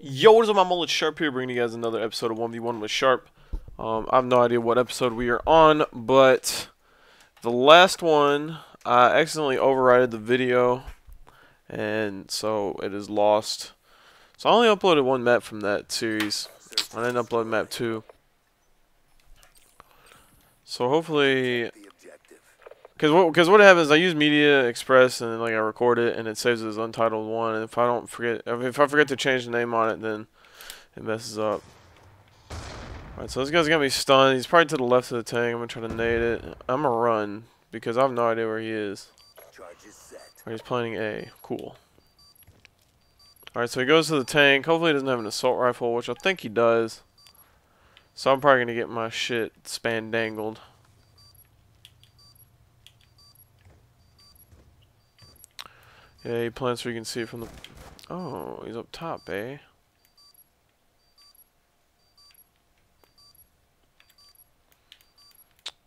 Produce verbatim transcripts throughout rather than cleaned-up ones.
Yo, what is up, my Mullet Sharp here, bringing you guys another episode of one v one with Sharp. Um, I have no idea what episode we are on, but the last one, I accidentally overrided the video, and so it is lost. So I only uploaded one map from that series. I didn't upload map two. So hopefully... Because what, cause what happens, I use Media Express, and then, like, I record it, and it saves as Untitled one, and if I don't forget, if I forget to change the name on it, then it messes up. Alright, so this guy's got me stunned. He's probably to the left of the tank. I'm going to try to nade it. I'm going to run, because I have no idea where he is. Or he's planning A. Cool. Alright, so he goes to the tank. Hopefully he doesn't have an assault rifle, which I think he does. So I'm probably going to get my shit spandangled. Yeah, he plants where you can see it from the... Oh, he's up top, eh?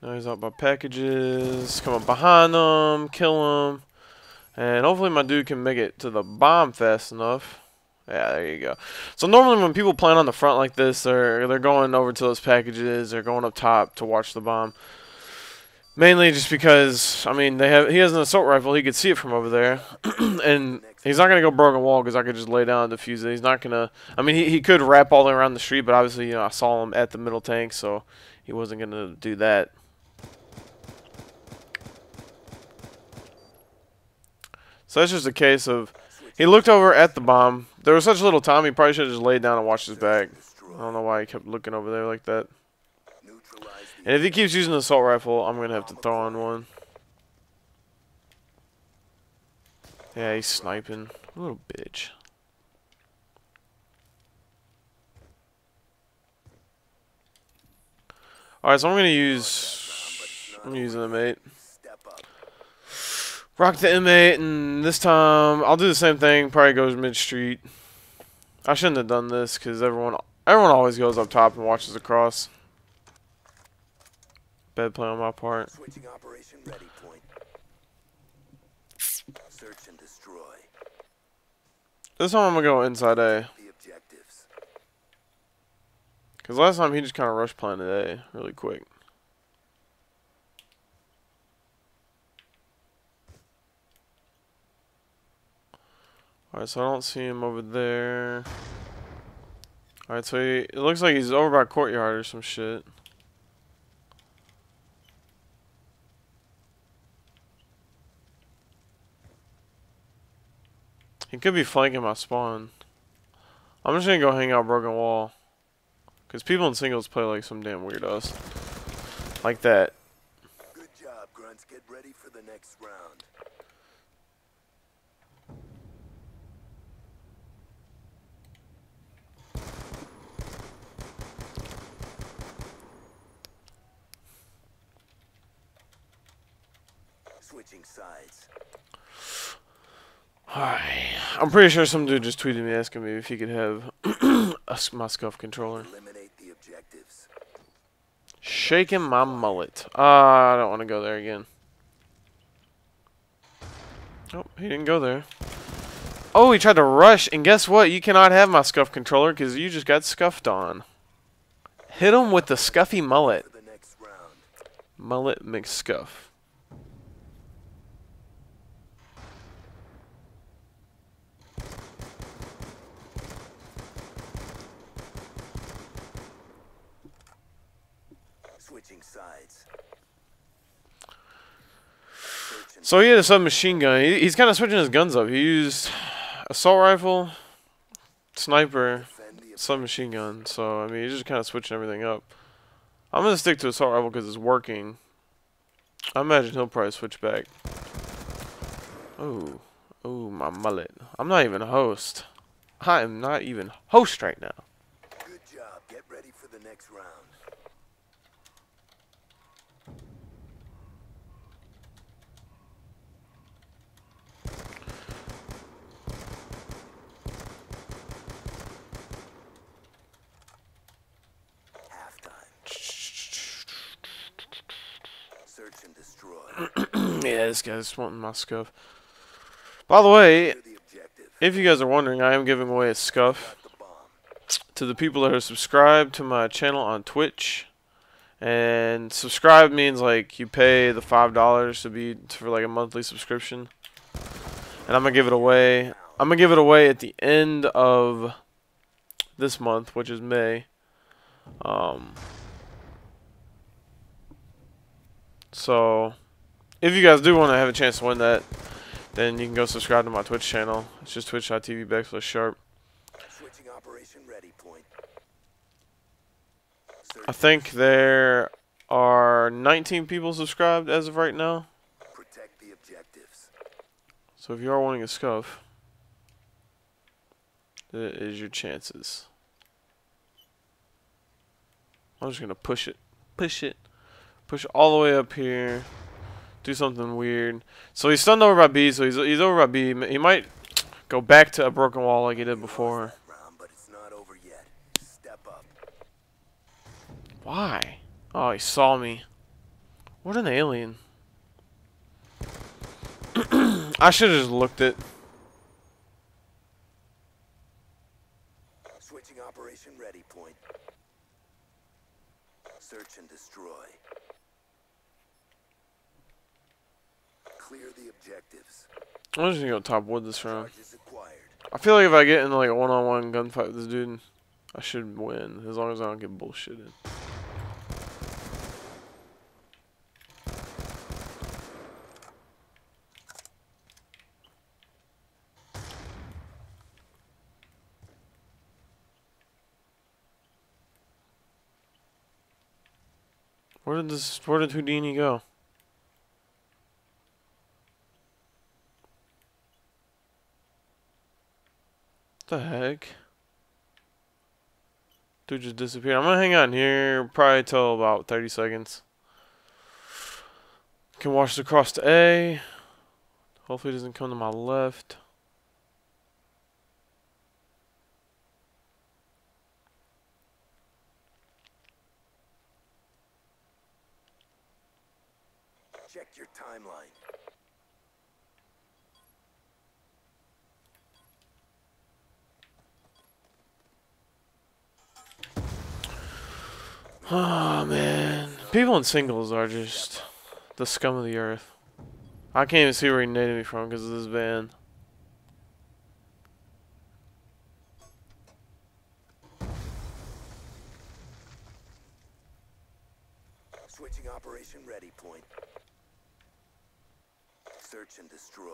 Now he's out by packages. Come up behind him, kill him. And hopefully my dude can make it to the bomb fast enough. Yeah, there you go. So normally when people plant on the front like this, they're, they're going over to those packages. They're going up top to watch the bomb. Mainly just because, I mean, they have he has an assault rifle. He could see it from over there. And he's not going to go broken wall because I could just lay down and defuse it. He's not going to... I mean, he, he could wrap all the way around the street, but obviously, you know, I saw him at the middle tank, so he wasn't going to do that. So that's just a case of... He looked over at the bomb. There was such little time, he probably should have just laid down and watched his back. I don't know why he kept looking over there like that. And if he keeps using the assault rifle, I'm going to have to throw on one. Yeah, he's sniping. Little bitch. Alright, so I'm going to use... I'm using the M eight. Rock the M eight, and this time I'll do the same thing. Probably goes mid-street. I shouldn't have done this, because everyone, everyone always goes up top and watches across. Bad play on my part. Switching operation ready point. Search and destroy. This time I'm gonna go inside A. The objectives. Cause last time he just kind of rush planted A really quick. All right, so I don't see him over there. All right, so he, it looks like he's over by courtyard or some shit. He could be flanking my spawn. I'm just gonna go hang out broken wall. Cause people in singles play like some damn weirdos. Like that. Good job, grunts. Get ready for the next round. Switching sides. Alright, I'm pretty sure some dude just tweeted me asking me if he could have a, my Scuf controller. Eliminate the objectives. Shaking my mullet. Ah, uh, I don't want to go there again. Oh, he didn't go there. Oh, he tried to rush, and guess what? You cannot have my Scuf controller because you just got scuffed on. Hit him with the scuffy mullet. Mullet McScuff. Sides. So he had a submachine gun. He, he's kind of switching his guns up. He used assault rifle, sniper, submachine gun. So, I mean, he's just kind of switching everything up. I'm going to stick to assault rifle because it's working. I imagine he'll probably switch back. Oh, oh, my mullet. I'm not even a host. I am not even host right now. Good job. Get ready for the next round. Yeah, this guy's wanting my Scuf. By the way, if you guys are wondering, I am giving away a Scuf. to the people that are subscribed to my channel on Twitch. And subscribe means like you pay the five dollars to be for like a monthly subscription. And I'm gonna give it away. I'm gonna give it away at the end of this month, which is May. Um, so if you guys do want to have a chance to win that, then you can go subscribe to my Twitch channel. It's just twitch dot t v backslash sharp. Switching operation ready point. I think there are nineteen people subscribed as of right now. Protect the objectives. So if you are wanting a Scuf, that is your chances. I'm just gonna push it, push it, push all the way up here. Do something weird. So he's stunned over by B. So he's he's over by B. He might go back to a broken wall like he did before. Why? Oh, he saw me. What an alien. I should have just looked it. Switching operation ready point. Search and destroy. Clear the objectives. I'm just gonna go top wood this round. I feel like if I get in like a one-on-one gunfight with this dude, I should win as long as I don't get bullshitted. Where did this, where did Houdini go? What the heck? Dude just disappeared. I'm gonna hang on here probably till about thirty seconds. Can watch the cross to A. Hopefully it doesn't come to my left. Check your timeline. Oh man, people in singles are just the scum of the earth. I can't even see where he naded me from because of this van. Switching operation ready point. Search and destroy.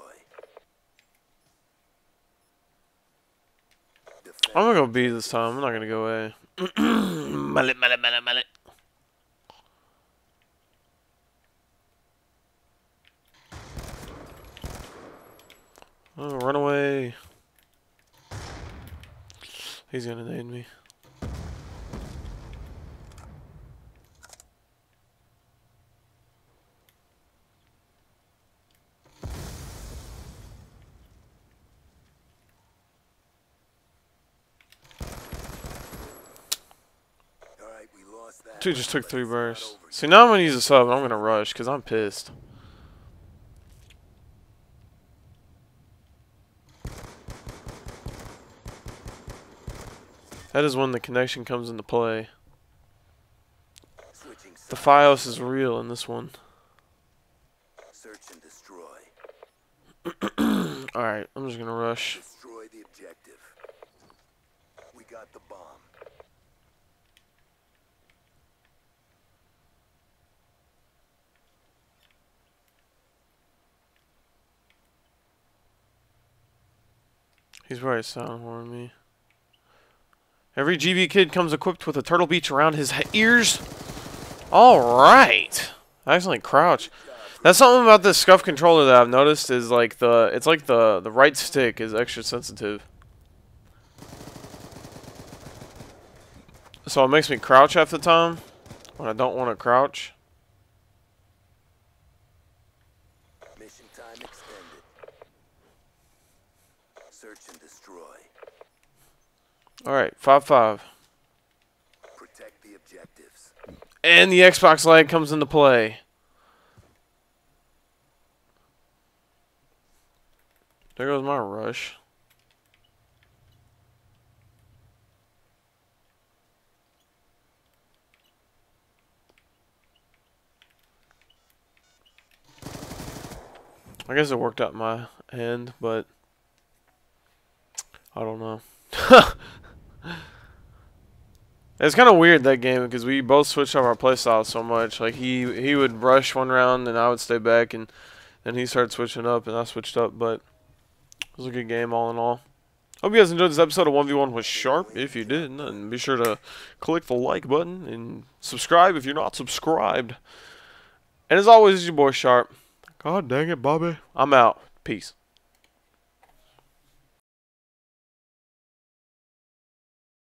Defend. I'm gonna go B this time. I'm not gonna go A. Mullet, mullet, mullet, mullet. Oh, run away. He's gonna nade me. Dude just took three bursts. See, now I'm gonna use a sub and I'm gonna rush because I'm pissed. That is when the connection comes into play. The Fios is real in this one. Search and destroy. Alright, I'm just gonna rush. Destroy the objective. We got the bomb. He's probably sound horning me. Every G B kid comes equipped with a Turtle Beach around his ears. Alright. I accidentally crouch. That's something about this Scuf controller that I've noticed is like the... It's like the, the right stick is extra sensitive. So it makes me crouch half the time when I don't want to crouch. Mission time extended. Search and destroy. Alright, five five. Protect the objectives. And the Xbox lag comes into play. There goes my rush. I guess it worked out my end, but I don't know. It's kind of weird, that game, because we both switched up our playstyle so much. Like, he, he would rush one round, and I would stay back, and then he started switching up, and I switched up, but it was a good game all in all. Hope you guys enjoyed this episode of one v one with Sharp. If you did, and be sure to click the like button and subscribe if you're not subscribed. And as always, it's your boy Sharp. God dang it, Bobby. I'm out. Peace.